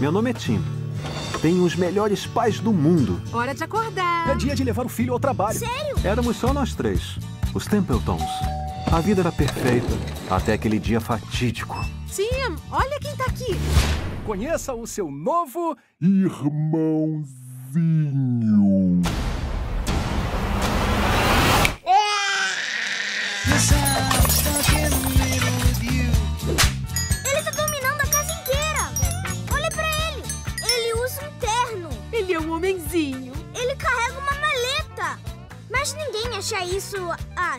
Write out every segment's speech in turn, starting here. Meu nome é Tim. Tenho os melhores pais do mundo. Hora de acordar. É dia de levar o filho ao trabalho. Sério? Éramos só nós três, os Templetons. A vida era perfeita, até aquele dia fatídico. Tim, olha quem tá aqui. Conheça o seu novo irmãozinho. Ele tá dominando a casa inteira. Olha pra ele. Ele usa um terno. Ele é um homenzinho. Ele carrega uma maleta. Mas ninguém acha isso,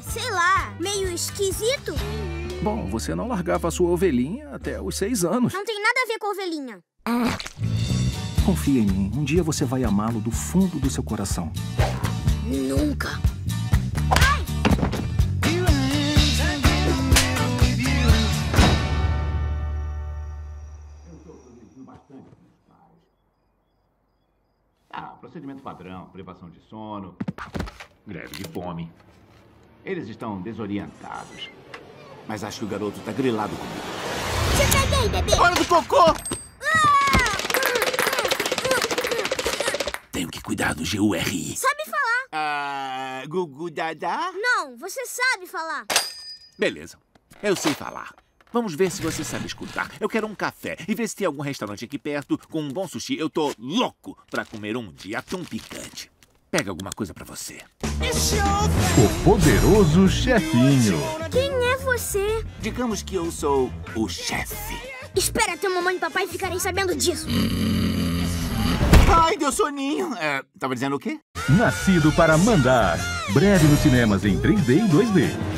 sei lá, meio esquisito. Bom, você não largava a sua ovelhinha até os 6 anos. Não tem nada a ver com a ovelhinha. Confia em mim. Um dia você vai amá-lo do fundo do seu coração. Nunca. Procedimento padrão, privação de sono, greve de fome. Eles estão desorientados. Mas acho que o garoto tá grilado comigo. Te peguei, bebê! Hora do cocô! Tenho que cuidar do G.U.R.I. Sabe falar? Gugu Dadá? Não, você sabe falar. Beleza, eu sei falar. Vamos ver se você sabe escutar. Eu quero um café e ver se tem algum restaurante aqui perto com um bom sushi. Eu tô louco pra comer um de atum picante. Pega alguma coisa pra você. O Poderoso Chefinho. Quem é você? Digamos que eu sou o chefe. Espera até mamãe e papai ficarem sabendo disso. Ai, deu soninho. Tava dizendo o quê? Nascido para mandar. Breve nos cinemas em 3D e 2D.